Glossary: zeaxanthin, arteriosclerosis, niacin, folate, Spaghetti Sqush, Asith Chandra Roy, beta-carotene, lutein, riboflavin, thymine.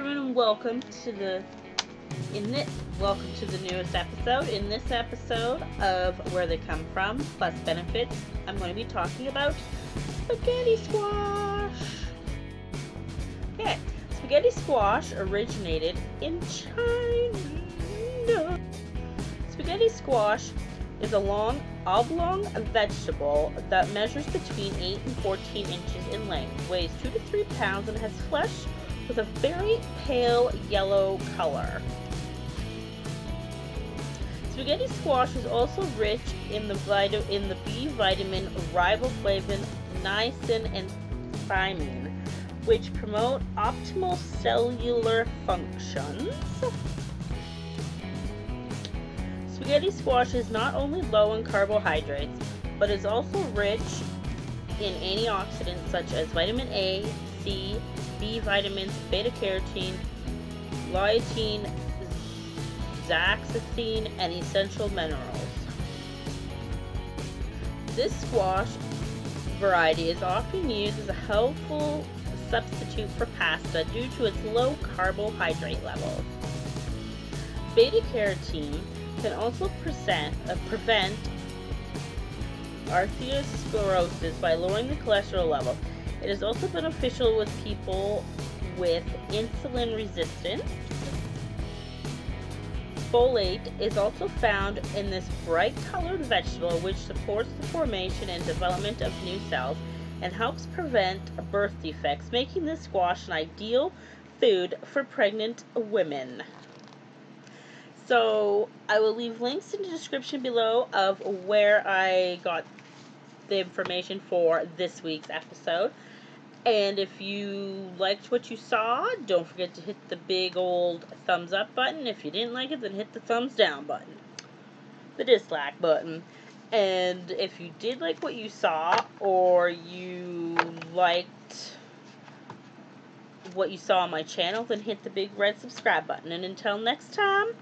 everyone, welcome to the newest episode. In this episode of Where They Come From Plus Benefits, I'm going to be talking about spaghetti squash. Okay, spaghetti squash originated in China. Spaghetti squash is a long oblong vegetable that measures between 8 and 14 inches in length, weighs 2 to 3 pounds, and has flesh with a very pale yellow color. Spaghetti squash is also rich in the B vitamin riboflavin, niacin, and thymine, which promote optimal cellular functions. Spaghetti squash is not only low in carbohydrates, but is also rich in antioxidants such as vitamin A, C, B vitamins, beta-carotene, lutein, zeaxanthin, and essential minerals. This squash variety is often used as a helpful substitute for pasta due to its low carbohydrate levels. Beta-carotene can also prevent arteriosclerosis by lowering the cholesterol level. It is also beneficial with people with insulin resistance. Folate is also found in this bright colored vegetable, which supports the formation and development of new cells and helps prevent birth defects, making this squash an ideal food for pregnant women. So I will leave links in the description below of where I got the information for this week's episode. And if you liked what you saw, don't forget to hit the big old thumbs up button. If you didn't like it, then hit the thumbs down button, the dislike button. And if you did like what you saw, or you liked what you saw on my channel, then hit the big red subscribe button. And until next time,